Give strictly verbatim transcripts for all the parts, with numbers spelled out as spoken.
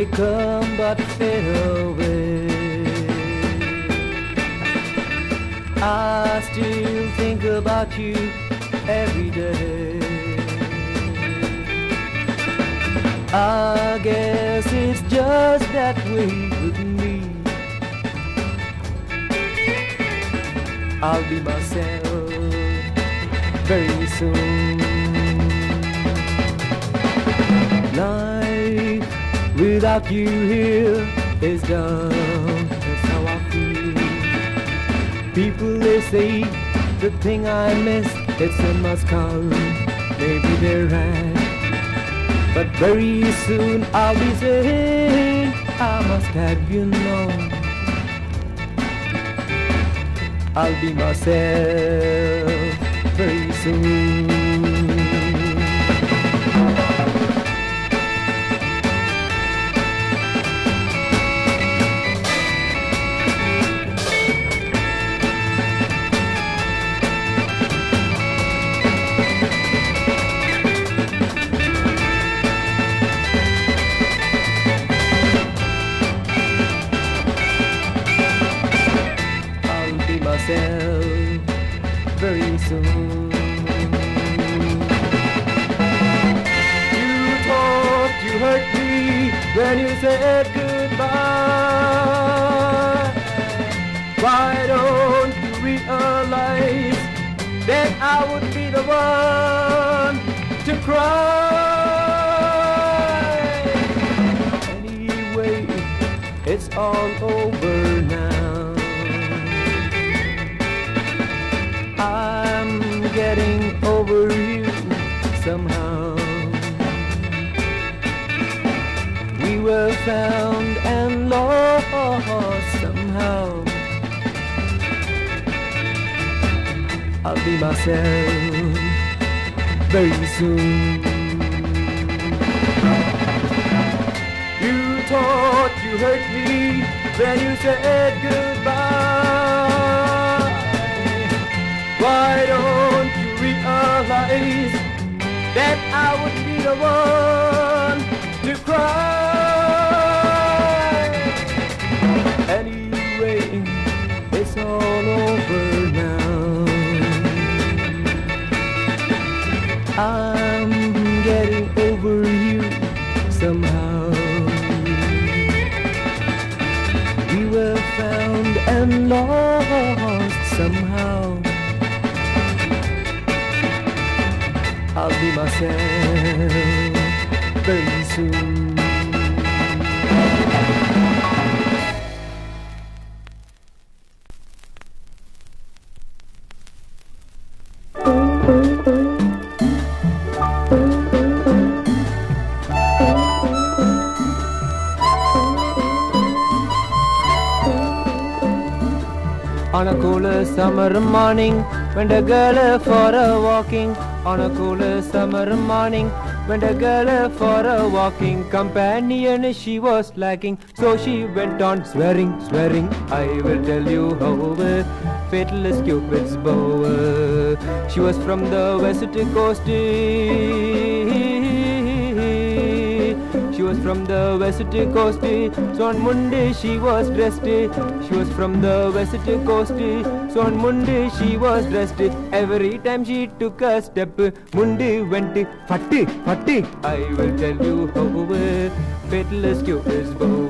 they come but fade away. I still think about you every day. I guess it's just that way with me. I'll be myself very soon. Life without you here is done. That's how I feel. People, they say the thing I miss, it's in must come. Maybe they're right. But very soon I'll be saying, I must have you know. I'll be myself very soon. Very soon. You thought you hurt me when you said goodbye. Why don't you realize that I would be the one to cry? Anyway, it's all over now. I'm getting over you somehow. We were found and lost somehow. I'll be myself very soon. You thought you hurt me when you said goodbye. Why don't you realize that I would be the one to cry? Anyway, it's all over now. I'm getting over you somehow. We were found and lost somehow. I'll be myself very soon. On a cooler summer morning, when the girl for a walking. On a cooler summer morning, when the girl for a walking companion she was lacking, so she went on swearing, swearing. I will tell you how fatal is Cupid's bow. She was from the west coast. She was from the west coast. So on Monday she was dressed. She was from the west coast. So on Monday she was dressed. Every time she took a step, Monday went fatty, fatty. I will tell you how fatal is Cupid's bow.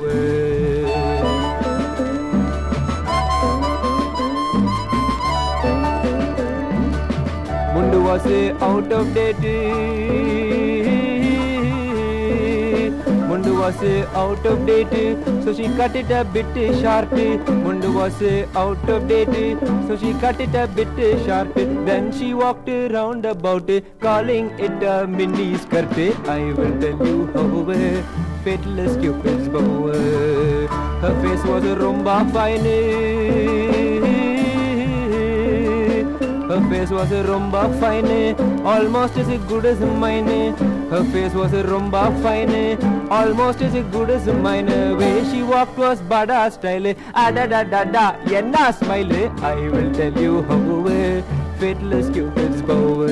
Mundu was out of date. Mundu was out of date, so she cut it a bit sharp. Mundu was out of date, so she cut it a bit sharp. Then she walked round about, calling it a mini skirt. I will tell you how fatal is Cupid's bow. Her face was romba fine. Her face was a romba fine, almost as good as mine. Her face was a romba fine, almost as good as mine. Way she walked was bada style, ah da da da da, yenna smile. I will tell you how fatal is Cupid's bow.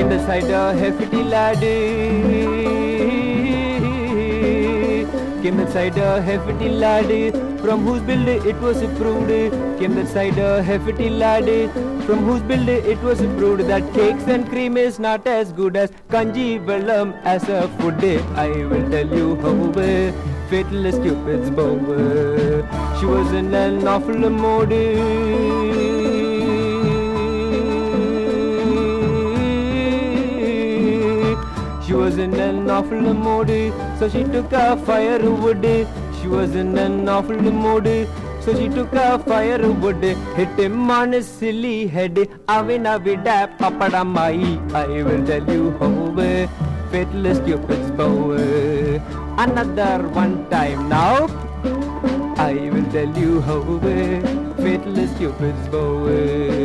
in the side a hefty laddie. Came inside a hefty laddie, from whose build it was approved. Came inside a hefty laddie, from whose build it was approved. That cakes and cream is not as good as kanji velam as a food. I will tell you how fatal is Cupid's bow. She was in an awful mood. She was in an awful mood, so she took a firewood. She was in an awful mood, so she took a firewood. Hit him on his silly head, avinavida papadamai. I will tell you how fatal is Cupid's bow. Another one time now, I will tell you how fatal is Cupid's bow.